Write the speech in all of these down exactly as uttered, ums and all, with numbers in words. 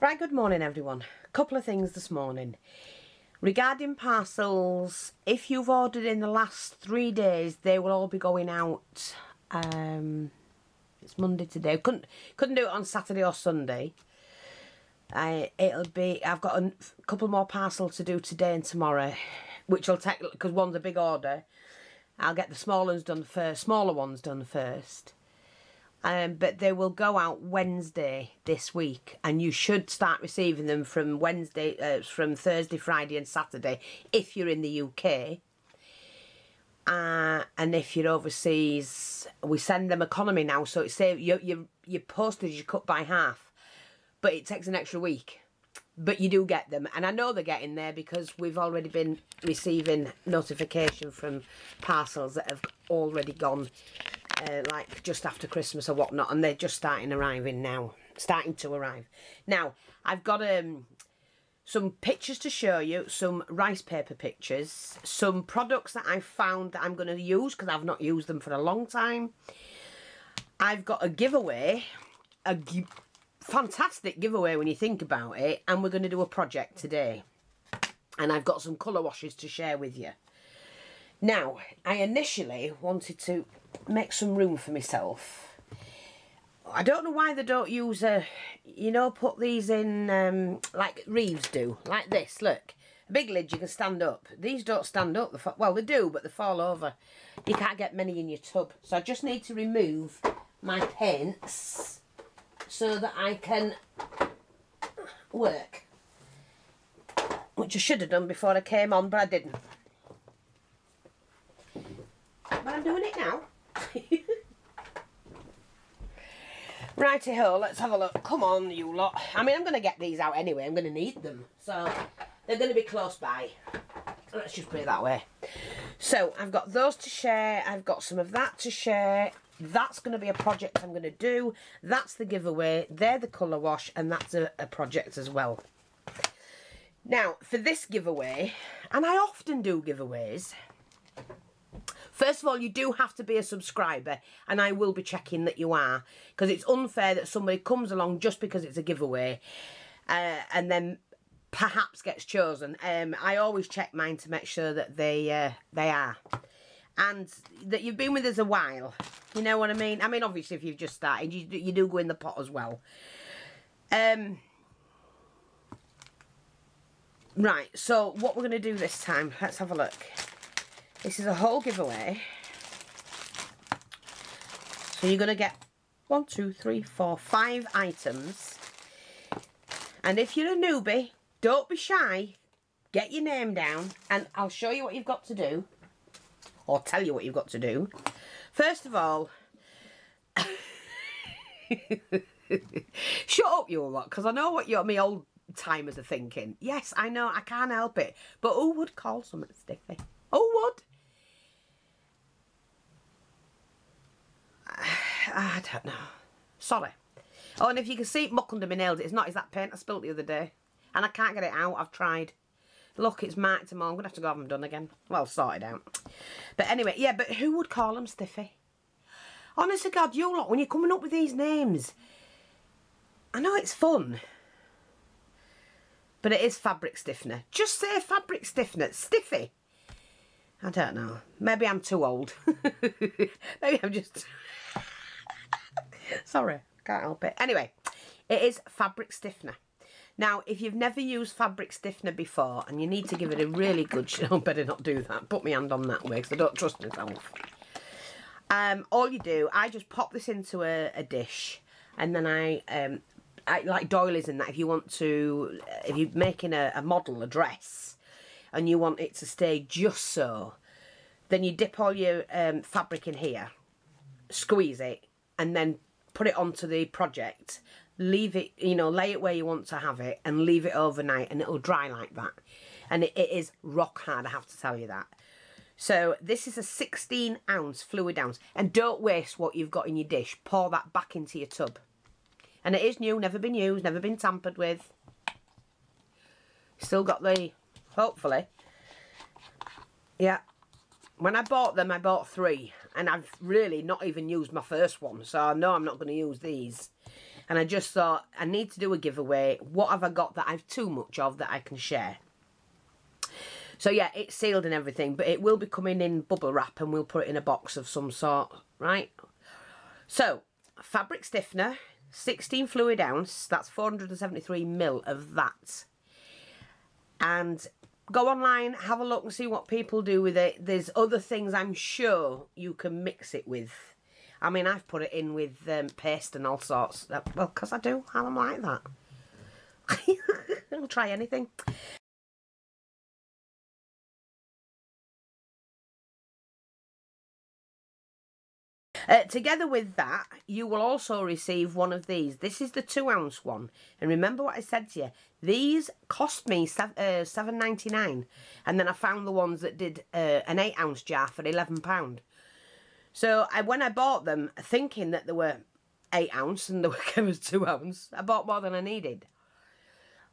Right, good morning everyone. A couple of things this morning. Regarding parcels, if you've ordered in the last three days, they will all be going out. Um, it's Monday today. Couldn't couldn't do it on Saturday or Sunday. I, it'll be. I've got a couple more parcels to do today and tomorrow, which will take because one's a big order. I'll get the small ones done first. Smaller ones done first. Um, but they will go out Wednesday this week, and you should start receiving them from Wednesday, uh, from Thursday, Friday, and Saturday if you're in the U K. Uh, and if you're overseas, we send them economy now, so it's say your your your postage you cut by half, but it takes an extra week. But you do get them, and I know they're getting there because we've already been receiving notification from parcels that have already gone. Uh, like just after Christmas or whatnot, and they're just starting arriving now, starting to arrive. Now, I've got um, some pictures to show you, some rice paper pictures, some products that I've found that I'm going to use because I've not used them for a long time. I've got a giveaway, a gi fantastic giveaway when you think about it, and we're going to do a project today. And I've got some colour washes to share with you. Now, I initially wanted to make some room for myself. I don't know why they don't use a, you know, put these in um, like Reeves do, like this, look. A big lid you can stand up. These don't stand up, they well they do, but they fall over. You can't get many in your tub. So I just need to remove my paints so that I can work. Which I should have done before I came on, but I didn't. But I'm doing it now. Righty-ho, let's have a look. Come on, you lot. I mean, I'm going to get these out anyway. I'm going to need them. So they're going to be close by. Let's just put it that way. So I've got those to share. I've got some of that to share. That's going to be a project I'm going to do. That's the giveaway. They're the colour wash. And that's a, a project as well. Now, for this giveaway, and I often do giveaways... First of all, you do have to be a subscriber, and I will be checking that you are, because it's unfair that somebody comes along just because it's a giveaway uh, and then perhaps gets chosen. Um, I always check mine to make sure that they uh, they are, and that you've been with us a while. You know what I mean? I mean, obviously, if you've just started, you, you do go in the pot as well. Um, right, so what we're going to do this time, let's have a look. This is a whole giveaway. So you're going to get one, two, three, four, five items. And if you're a newbie, don't be shy. Get your name down and I'll show you what you've got to do. Or tell you what you've got to do. First of all... Shut up, you lot, because I know what your me old timers are thinking. Yes, I know, I can't help it. But who would call something stiffy? Who would? I don't know. Sorry. Oh, and if you can see it muck under my nails, it's not. It's that paint I spilt the other day. And I can't get it out. I've tried. Look, it's marked them all. I'm going to have to go have them done again. Well, sorted out. But anyway, yeah, but who would call them stiffy? Honest to God, you lot, when you're coming up with these names, I know it's fun. But it is fabric stiffener. Just say fabric stiffener. Stiffy. I don't know. Maybe I'm too old. Maybe I'm just... Sorry, can't help it. Anyway, it is fabric stiffener. Now, if you've never used fabric stiffener before and you need to give it a really good... I better not do that. Put my hand on that way because I don't trust myself. Um, all you do, I just pop this into a, a dish and then I... Um, I like doilies and that if you want to... If you're making a, a model, a dress... and you want it to stay just so, then you dip all your um, fabric in here, squeeze it, and then put it onto the project. Leave it, you know, lay it where you want to have it, and leave it overnight, and it'll dry like that. And it, it is rock hard, I have to tell you that. So this is a sixteen ounce fluid ounce, and don't waste what you've got in your dish. Pour that back into your tub. And it is new, never been used, never been tampered with. Still got the... Hopefully. Yeah. When I bought them, I bought three. And I've really not even used my first one. So I know I'm not going to use these. and I just thought, I need to do a giveaway. What have I got that I've too much of that I can share? So yeah, it's sealed and everything, but it will be coming in bubble wrap and we'll put it in a box of some sort, right? So, fabric stiffener, sixteen fluid ounce, that's four hundred seventy-three mil of that. And go online, have a look and see what people do with it. There's other things I'm sure you can mix it with. I mean, I've put it in with um, paste and all sorts. Well, because I do, I'm like that. I'll try anything. Uh, together with that, you will also receive one of these. This is the two ounce one. And remember what I said to you. These cost me seven ninety-nine. And then I found the ones that did uh, an eight ounce jar for eleven pounds. So I, when I bought them, thinking that they were eight ounce and there was two ounce, I bought more than I needed.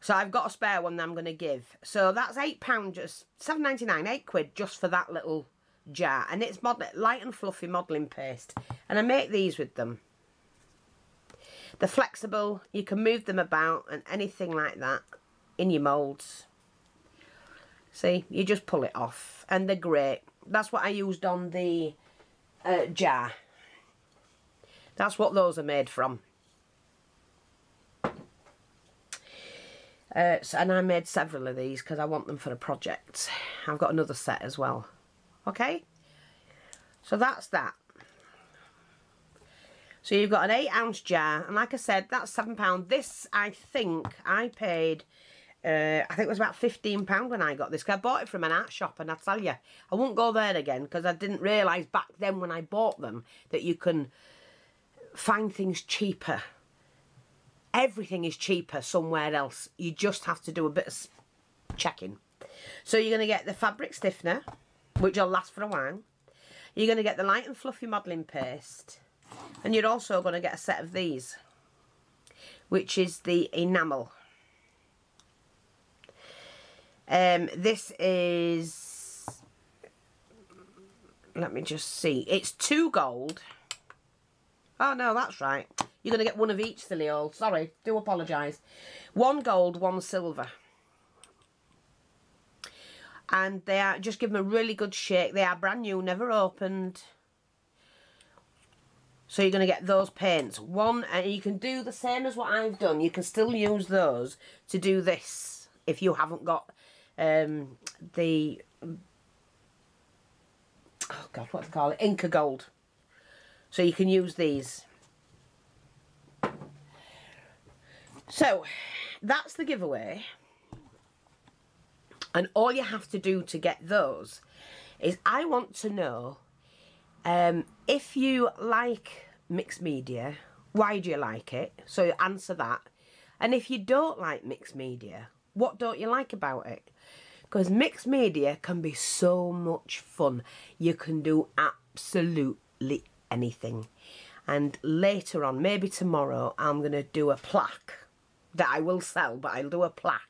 So I've got a spare one that I'm going to give. So that's eight pounds, just seven ninety-nine, eight quid just for that little jar, and it's mod light and fluffy modelling paste, and I make these with them. They're flexible, you can move them about and anything like that in your moulds. See, you just pull it off, and they're great. That's what I used on the uh, jar. That's what those are made from. Uh, so, and I made several of these because I want them for a project. I've got another set as well. Okay, so that's that. So you've got an eight ounce jar, and like I said, that's seven pounds. This, I think I paid uh, I think it was about fifteen pounds when I got this, because I bought it from an art shop, and I tell you, I won't go there again, because I didn't realise back then when I bought them that you can find things cheaper. Everything is cheaper somewhere else, you just have to do a bit of checking. So you're going to get the fabric stiffener, which will last for a while. You're going to get the light and fluffy modelling paste, and you're also going to get a set of these, which is the enamel. Um, this is, let me just see, it's two gold. Oh no, that's right, you're going to get one of each, silly old, sorry, do apologise. One gold, one silver. And they are, just give them a really good shake. They are brand new, never opened. So you're going to get those paints. One, and you can do the same as what I've done. You can still use those to do this if you haven't got um, the, oh God, what do they call it? Inca Gold. So you can use these. So that's the giveaway. And all you have to do to get those is, I want to know um, if you like mixed media, why do you like it? So answer that. And if you don't like mixed media, what don't you like about it? Because mixed media can be so much fun. You can do absolutely anything. And later on, maybe tomorrow, I'm going to do a plaque that I will sell, but I'll do a plaque.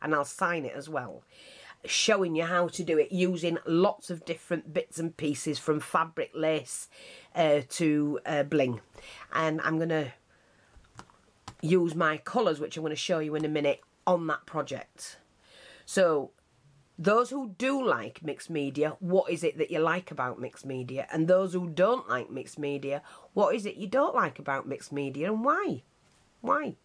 And I'll sign it as well, showing you how to do it using lots of different bits and pieces, from fabric, lace uh, to uh, bling. And I'm going to use my colours, which I'm going to show you in a minute, on that project. So those who do like mixed media, what is it that you like about mixed media? And those who don't like mixed media, what is it you don't like about mixed media, and why? Why?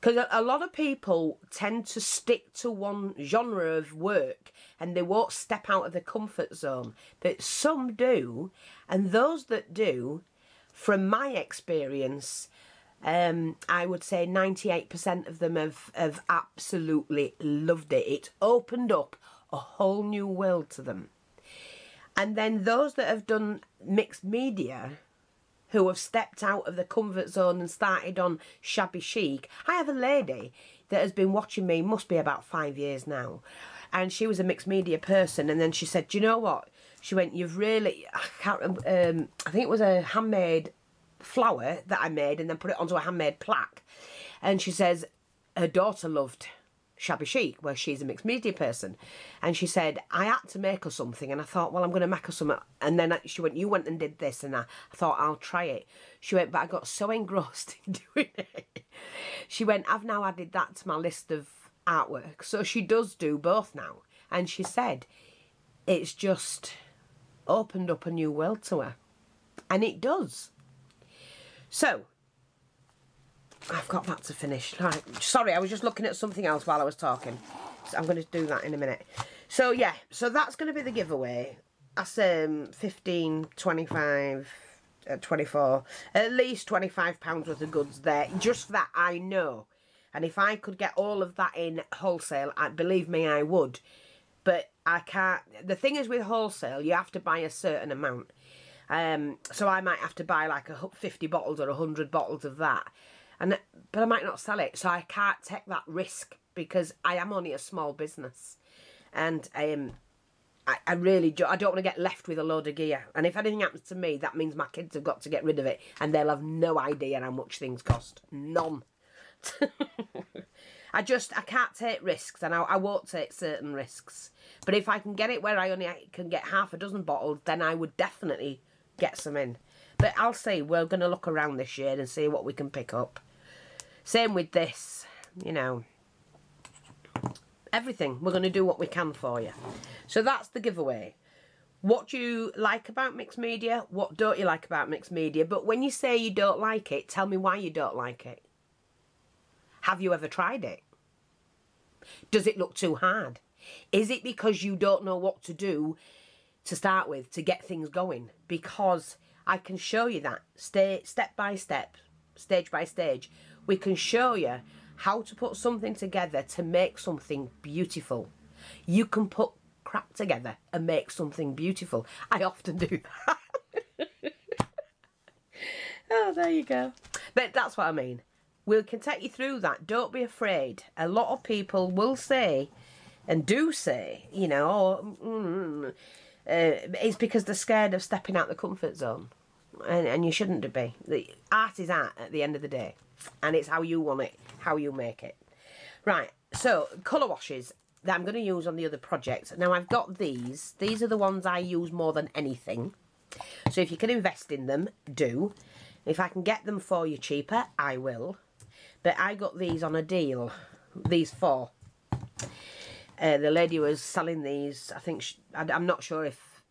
Because a lot of people tend to stick to one genre of work and they won't step out of their comfort zone. But some do, and those that do, from my experience, um, I would say ninety-eight percent of them have, have absolutely loved it. It's opened up a whole new world to them. And then those that have done mixed media, who have stepped out of the comfort zone and started on shabby chic. I have a lady that has been watching me, must be about five years now, and she was a mixed media person, and then she said, do you know what? She went, you've really, I can't remember, um, I think it was a handmade flower that I made and then put it onto a handmade plaque. And she says her daughter loved shabby chic, where she's a mixed media person, and she said, I had to make her something, and I thought, well, I'm going to make her something, and then she went, you went and did this, and I, I thought, I'll try it. She went, but I got so engrossed in doing it. She went, I've now added that to my list of artwork. So she does do both now, and she said it's just opened up a new world to her, and it does. So I've got that to finish. Right. Sorry, I was just looking at something else while I was talking. So I'm going to do that in a minute. So, yeah. So, that's going to be the giveaway. That's um, fifteen, twenty-five, twenty-four. At least twenty-five pounds worth of goods there. Just for that, I know. And if I could get all of that in wholesale, I, believe me, I would. But I can't. The thing is with wholesale, you have to buy a certain amount. Um, so, I might have to buy like a fifty bottles or one hundred bottles of that. And, but I might not sell it, so I can't take that risk because I am only a small business, and um, I, I really do, I don't want to get left with a load of gear. And if anything happens to me, that means my kids have got to get rid of it, and they'll have no idea how much things cost. None. I just I can't take risks, and I, I won't take certain risks. But if I can get it where I only can get half a dozen bottles, then I would definitely get some in. But I'll see. We're going to look around this year and see what we can pick up. Same with this, you know. Everything. We're going to do what we can for you. So that's the giveaway. What do you like about mixed media? What don't you like about mixed media? But when you say you don't like it, tell me why you don't like it. Have you ever tried it? Does it look too hard? Is it because you don't know what to do to start with to get things going? Because I can show you that step by step, stage by stage. We can show you how to put something together to make something beautiful. You can put crap together and make something beautiful. I often do that. Oh, there you go. But that's what I mean. We can take you through that. Don't be afraid. A lot of people will say and do say, you know, oh, mm, Uh, it's because they're scared of stepping out the comfort zone, and, and you shouldn't be. The art is art at the end of the day, and it's how you want it, how you make it. Right, so colour washes that I'm going to use on the other project. Now I've got these. These are the ones I use more than anything. So if you can invest in them, do. If I can get them for you cheaper, I will. But I got these on a deal, these four. Uh, the lady was selling these, I think, she, I, I'm not sure if,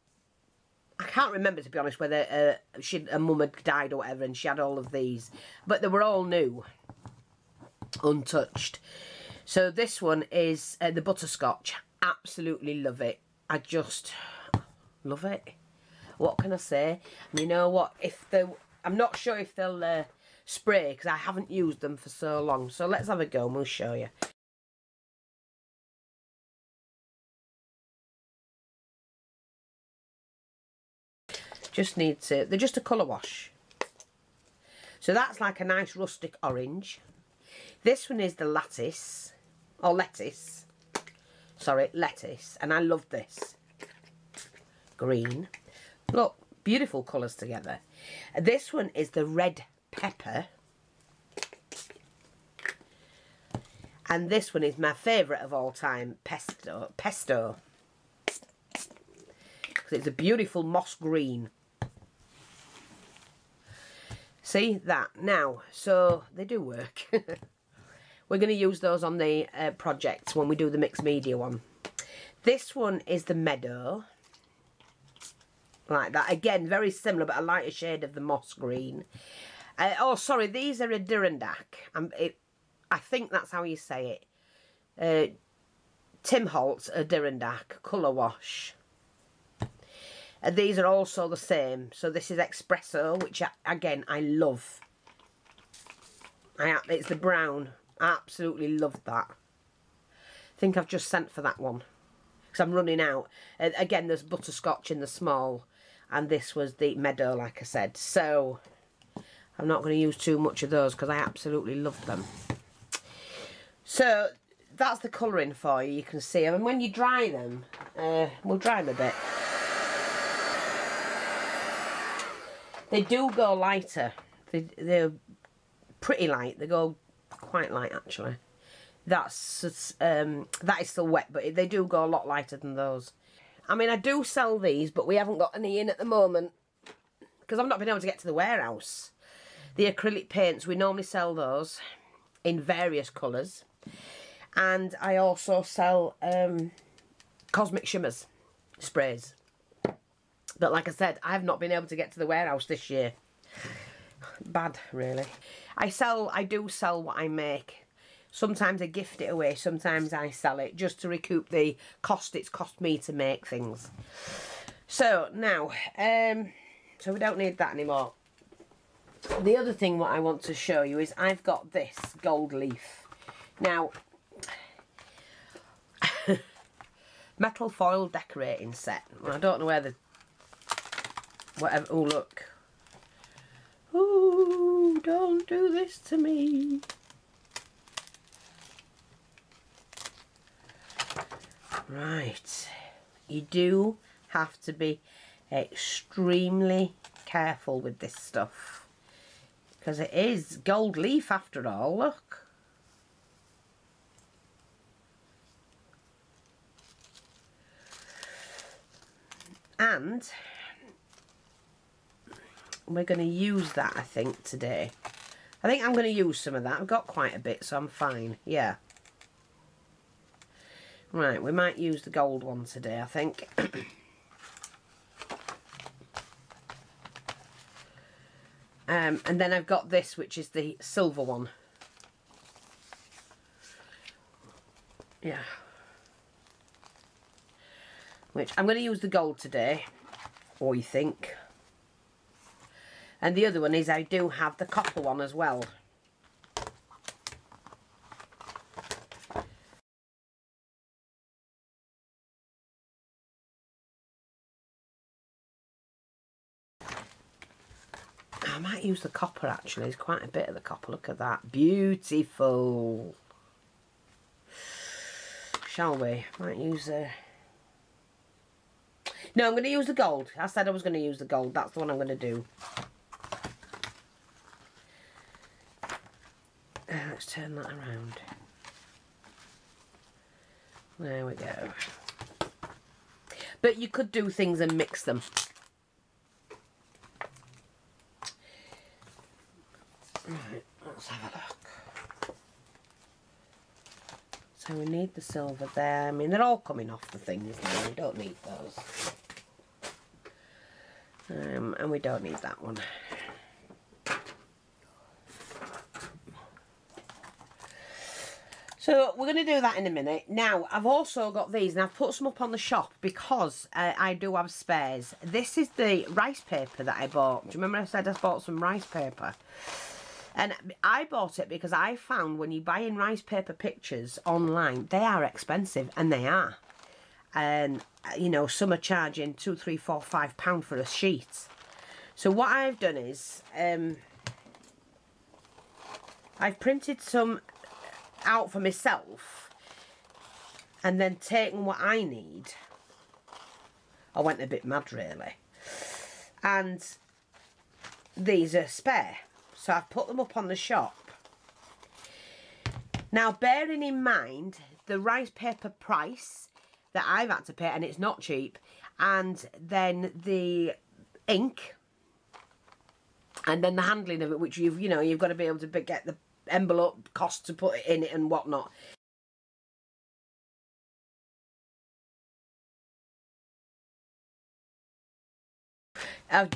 I can't remember, to be honest, whether uh, she, her mum had died or whatever, and she had all of these. But they were all new, untouched. So this one is uh, the butterscotch. Absolutely love it. I just love it. What can I say? You know what, if they, I'm not sure if they'll uh, spray, because I haven't used them for so long. So let's have a go and we'll show you. Just need to, they're just a colour wash. So that's like a nice rustic orange. This one is the lattice, or lettuce. Sorry, lettuce. And I love this. Green. Look, beautiful colours together. This one is the red pepper. And this one is my favourite of all time, pesto. Pesto. Because it's a beautiful moss green. See that now, so they do work. We're going to use those on the uh, project when we do the mixed media one. This one is the meadow, like that again, very similar but a lighter shade of the moss green. Uh, oh, sorry, these are Adirondack. Um, it, I think that's how you say it. Uh, Tim Holtz Adirondack colour wash. And these are also the same. So this is Espresso, which, I, again, I love. I, it's the brown. I absolutely love that. I think I've just sent for that one, because I'm running out. And again, there's butterscotch in the small. And this was the meadow, like I said. So I'm not going to use too much of those, because I absolutely love them. So that's the colouring for you. You can see them. And when you dry them, uh, we'll dry them a bit. They do go lighter. They, they're pretty light. They go quite light, actually. that's um, that is still wet, but they do go a lot lighter than those. I mean, I do sell these, but we haven't got any in at the moment because I've not been able to get to the warehouse. The acrylic paints, we normally sell those in various colours. And I also sell um, Cosmic Shimmers sprays. But like I said, I have not been able to get to the warehouse this year. Bad, really. I sell, I do sell what I make. Sometimes I gift it away, sometimes I sell it, just to recoup the cost it's cost me to make things. So now, um, so we don't need that anymore. The other thing what I want to show you is I've got this gold leaf. Now, metal foil decorating set. Well, I don't know where the, whatever, oh look. Ooh, don't do this to me. Right, you do have to be extremely careful with this stuff because it is gold leaf after all, look. And we're going to use that, I think, today. I think I'm going to use some of that. I've got quite a bit, so I'm fine, yeah. Right, we might use the gold one today, I think. um, and then I've got this, which is the silver one. Yeah. Which I'm going to use the gold today, or you think. And the other one is I do have the copper one as well. Use the copper actually, there's quite a bit of the copper, look at that, beautiful. Shall we? Might use a... No, I'm going to use the gold. I said I was going to use the gold, that's the one I'm going to do. Uh, let's turn that around. There we go. But you could do things and mix them. Right, let's have a look. So we need the silver there. I mean, they're all coming off the things now. We don't need those. Um, and we don't need that one. So we're going to do that in a minute. Now, I've also got these, and I've put some up on the shop because uh, I do have spares. This is the rice paper that I bought. Do you remember I said I bought some rice paper? And I bought it because I found when you buy in rice paper pictures online, they are expensive, and they are. And, you know, some are charging two, three, four, five pounds for a sheet. So what I've done is, um, I've printed some out for myself and then taken what I need. I went a bit mad, really. And these are spare. So I've put them up on the shop. Now, bearing in mind the rice paper price that I've had to pay, and it's not cheap, and then the ink, and then the handling of it, which you've, you know, you've got to be able to get the envelope cost to put it in it and whatnot.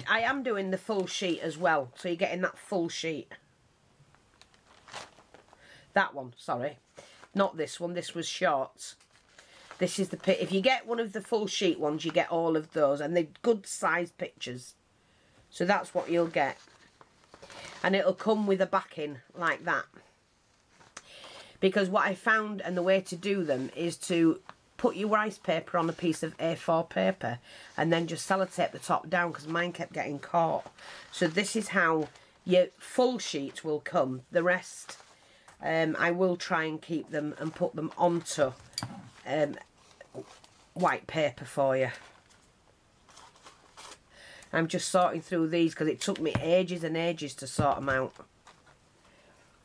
I am doing the full sheet as well, so you're getting that full sheet. That one, sorry. Not this one, this was short. This is the pit. If you get one of the full sheet ones, you get all of those, and they're good sized pictures. So that's what you'll get. And it'll come with a backing like that. Because what I found, and the way to do them, is to put your rice paper on a piece of A four paper and then just sellotape the top down because mine kept getting caught. So this is how your full sheets will come. The rest, um, I will try and keep them and put them onto um, white paper for you. I'm just sorting through these because it took me ages and ages to sort them out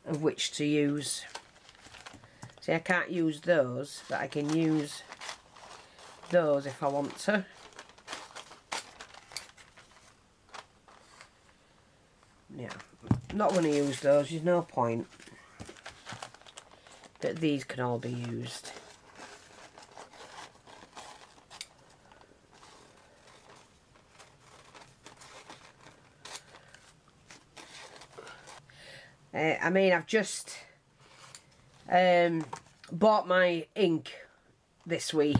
of which to use. See, I can't use those, but I can use those if I want to. Yeah, not going to use those, there's no point. But these can all be used. Uh, I mean, I've just um, bought my ink this week,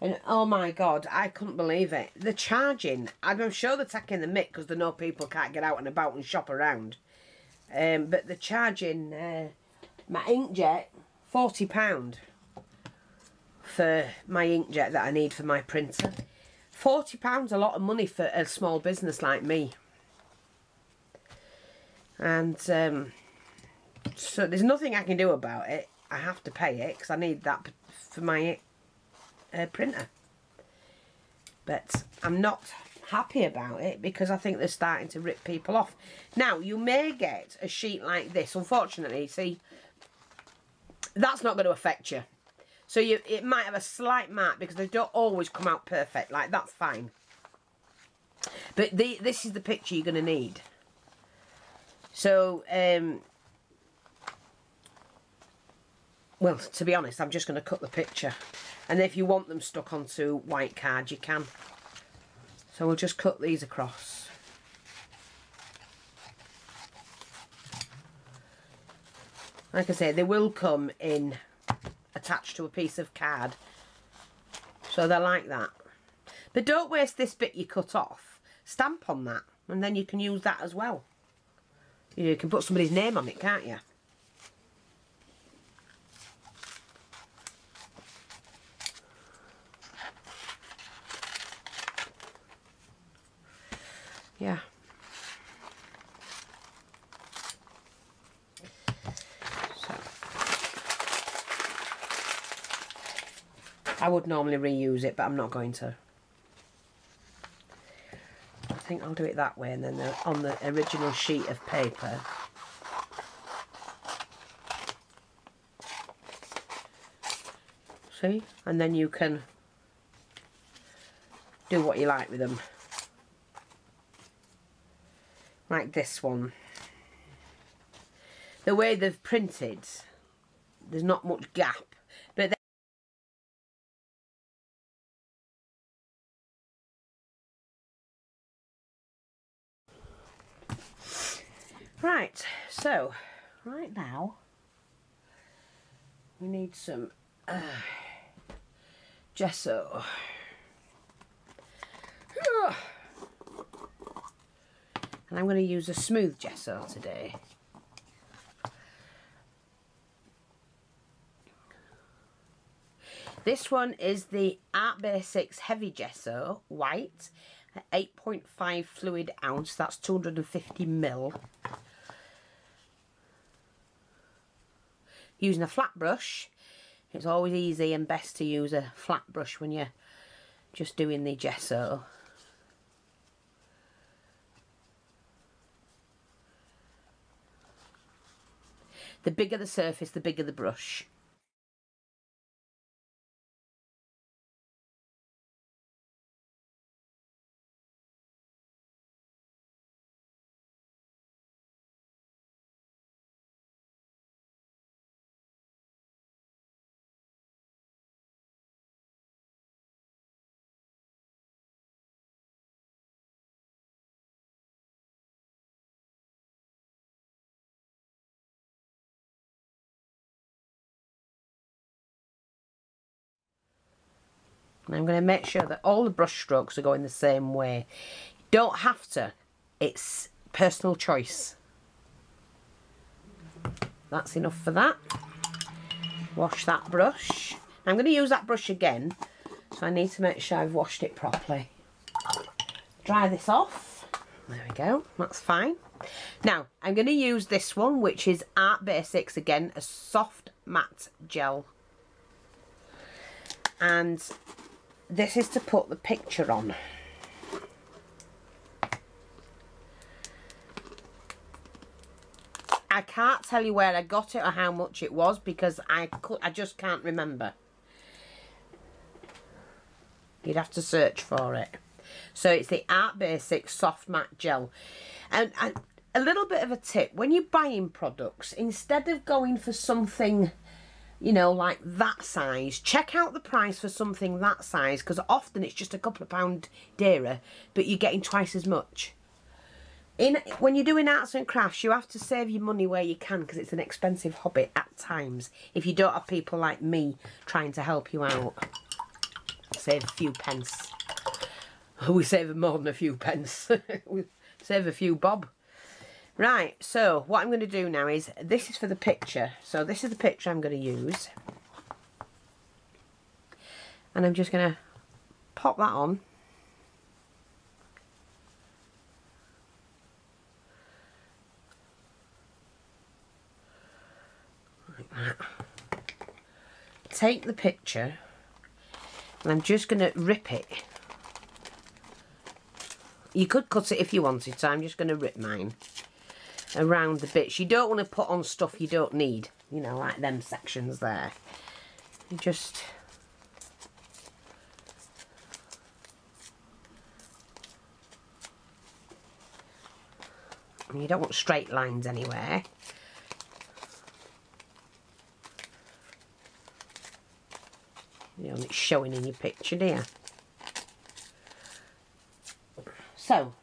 and oh my god, I couldn't believe it. They're charging. I'm sure they're taking the mick because they know people can't get out and about and shop around. Um, but they're charging uh, my inkjet forty pounds for my inkjet that I need for my printer. forty pounds a lot of money for a small business like me. And um, so there's nothing I can do about it. I have to pay it because I need that for my uh, printer. But I'm not happy about it because I think they're starting to rip people off. Now, you may get a sheet like this. Unfortunately, see, that's not going to affect you. So you, it might have a slight mark because they don't always come out perfect. Like, that's fine. But the, this is the picture you're going to need. So, um, well, to be honest, I'm just going to cut the picture. And if you want them stuck onto white card, you can. So we'll just cut these across. Like I say, they will come in attached to a piece of card. So they're like that. But don't waste this bit you cut off. Stamp on that, and then you can use that as well. You can put somebody's name on it, can't you? Yeah. So. I would normally reuse it, but I'm not going to. I think I'll do it that way, and then the, on the original sheet of paper see, and then you can do what you like with them, like this one. The way they've printed, there's not much gap, but then right, so right now we need some uh, gesso. And I'm going to use a smooth gesso today. This one is the Art Basics Heavy Gesso White, eight point five fluid ounce, that's two hundred fifty mil. Using a flat brush, it's always easy and best to use a flat brush when you're just doing the gesso. The bigger the surface, the bigger the brush. And I'm going to make sure that all the brush strokes are going the same way. You don't have to. It's personal choice. That's enough for that. Wash that brush. I'm going to use that brush again, so I need to make sure I've washed it properly. Dry this off. There we go. That's fine. Now, I'm going to use this one, which is Art Basics again, a soft matte gel. And this is to put the picture on. I can't tell you where I got it or how much it was, because I, could, I just can't remember. You'd have to search for it. So it's the Art Basics Soft Matte Gel. And I, a little bit of a tip, when you're buying products, instead of going for something, you know, like that size, check out the price for something that size, because often it's just a couple of pound dearer, but you're getting twice as much. In, when you're doing arts and crafts, you have to save your money where you can, because it's an expensive hobby at times. If you don't have people like me trying to help you out, save a few pence. We save more than a few pence. We save a few bob. Right, so what I'm going to do now is, this is for the picture. So this is the picture I'm going to use. And I'm just going to pop that on. Take the picture, and I'm just going to rip it. You could cut it if you wanted, so I'm just going to rip mine around the bits. You don't want to put on stuff you don't need, you know, like them sections there. You just I mean, you don't want straight lines anywhere. You know, it's showing in your picture, dear. So,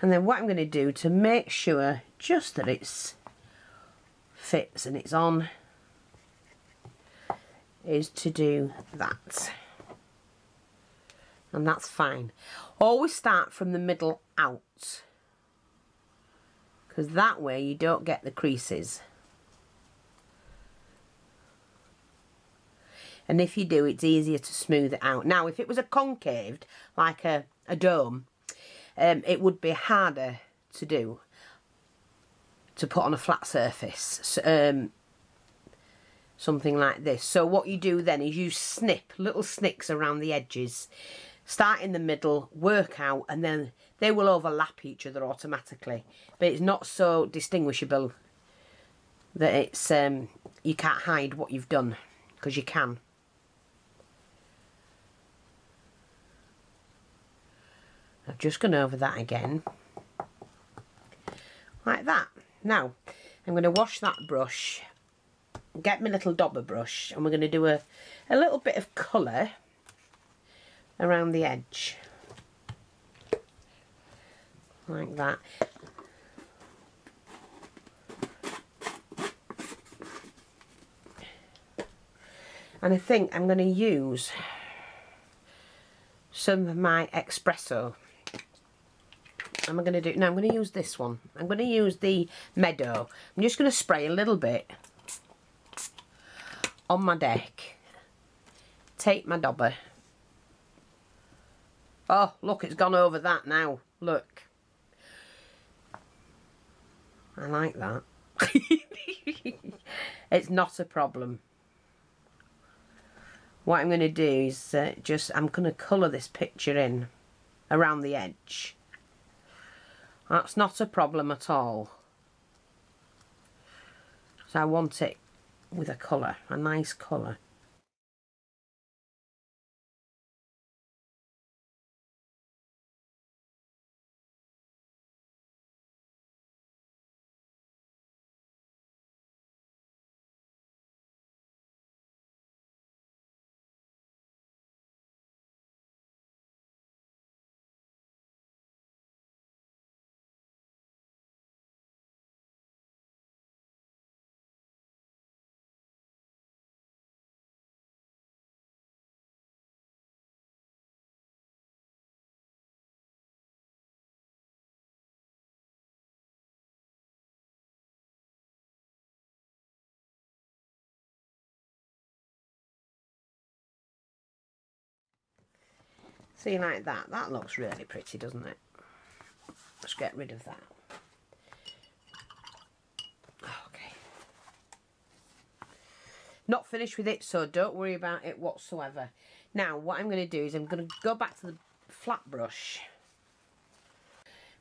and then what I'm going to do to make sure just that it fits and it's on is to do that. And that's fine. Always start from the middle out, because that way you don't get the creases. And if you do, it's easier to smooth it out. Now, if it was a concaved, like a, a dome, um, it would be harder to do, to put on a flat surface, so, um, something like this. So what you do then is you snip, little snicks around the edges. Start in the middle, work out, and then they will overlap each other automatically. But it's not so distinguishable that it's um, you can't hide what you've done, because you can. I've just gone over that again, like that. Now, I'm going to wash that brush, get my little dauber brush, and we're going to do a, a little bit of colour around the edge, like that. And I think I'm going to use some of my espresso. Am I going to do? No, I'm going to use this one. I'm going to use the Meadow. I'm just going to spray a little bit on my deck. Take my dauber. Oh, look, it's gone over that now. Look. I like that. It's not a problem. What I'm going to do is uh, just, I'm going to colour this picture in around the edge. That's not a problem at all. So I want it with a colour, a nice colour. See, like that. That looks really pretty, doesn't it? Let's get rid of that. Okay. Not finished with it, so don't worry about it whatsoever. Now, what I'm going to do is I'm going to go back to the flat brush.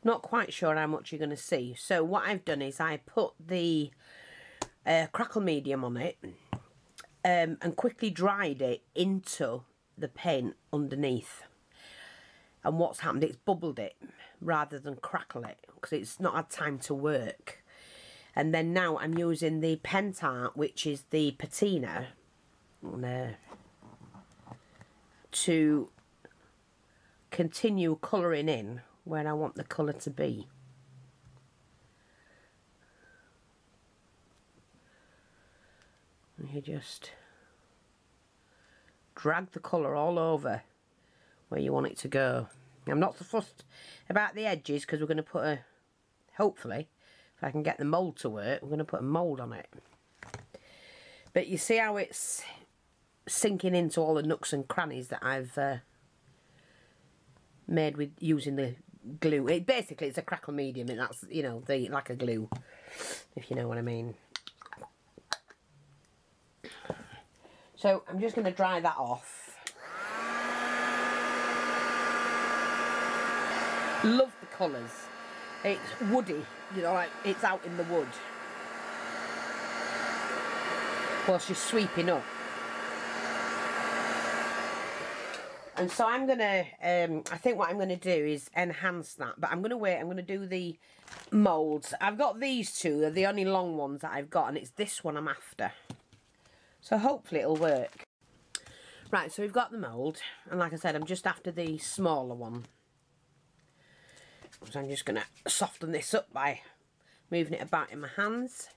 not quite sure how much you're going to see. So what I've done is I put the uh, crackle medium on it um, and quickly dried it into the paint underneath. And what's happened, it's bubbled it rather than crackle it, because it's not had time to work. And then now I'm using the Pentart, which is the patina, to continue colouring in where I want the colour to be. And you just drag the colour all over where you want it to go. I'm not so fussed about the edges, because we're going to put a, hopefully, if I can get the mould to work, we're going to put a mould on it. But you see how it's sinking into all the nooks and crannies that I've uh, made with using the glue. It basically, it's a crackle medium, and that's, you know, the like a glue, if you know what I mean. So I'm just going to dry that off. Love the colours. It's woody, you know, like it's out in the wood. Whilst you're sweeping up. And so I'm gonna, um, I think what I'm gonna do is enhance that, but I'm gonna wait, I'm gonna do the moulds. I've got these two, they're the only long ones that I've got, and it's this one I'm after. So hopefully it'll work. Right, so we've got the mould, and like I said, I'm just after the smaller one. So I'm just going to soften this up by moving it about in my hands.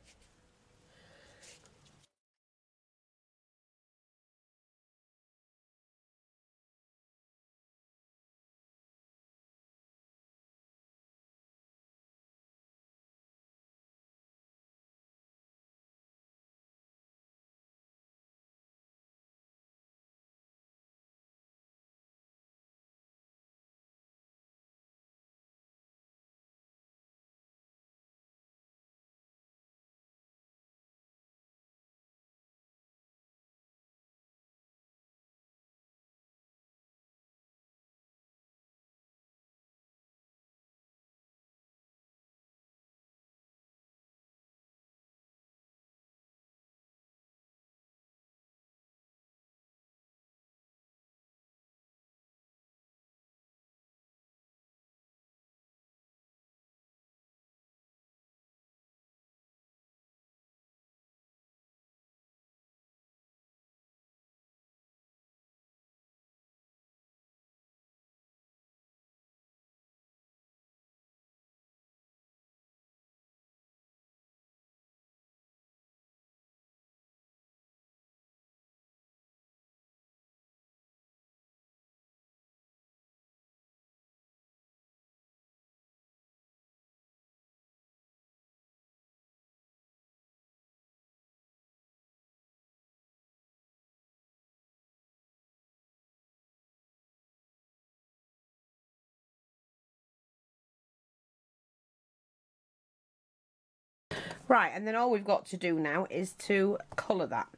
Right, and then all we've got to do now is to colour that.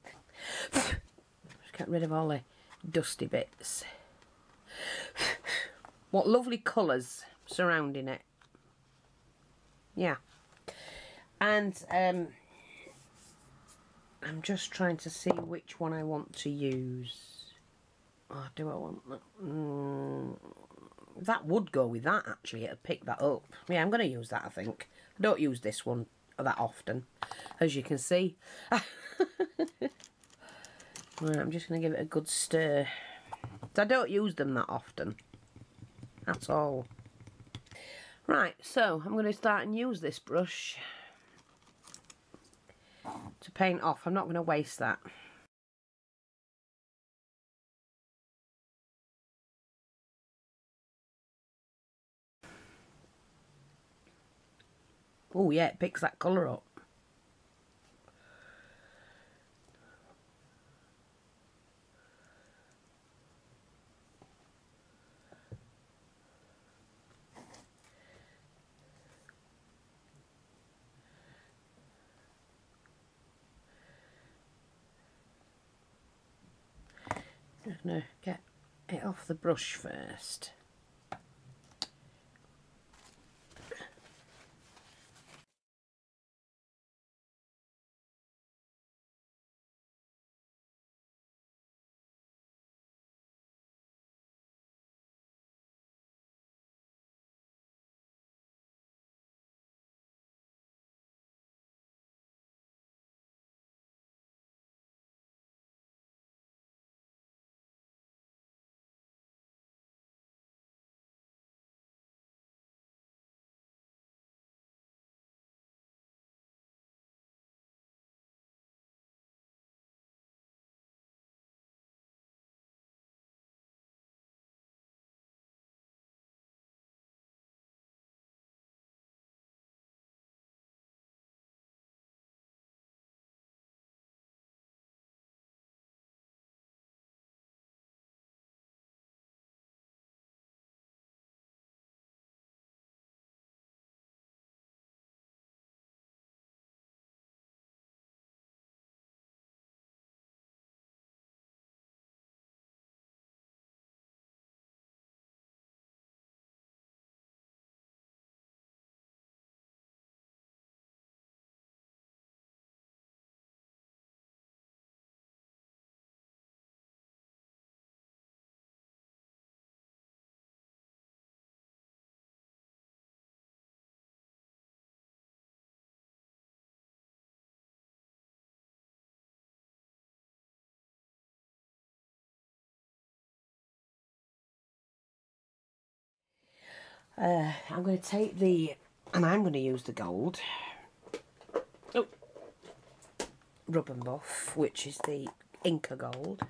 Just get rid of all the dusty bits. What lovely colours surrounding it. Yeah. And um, I'm just trying to see which one I want to use. Oh, do I want that? Mm, that would go with that, actually. It'll pick that up. Yeah, I'm going to use that, I think. I don't use this one that often, as you can see. Right, I'm just going to give it a good stir. I don't use them that often at all. Right, so I'm going to start and use this brush to paint off. I'm not going to waste that. Oh yeah, it picks that colour up. I'm going to get it off the brush first. Uh, I'm going to take the, and I'm going to use the gold, oh, Rub and Buff, which is the Inca Gold.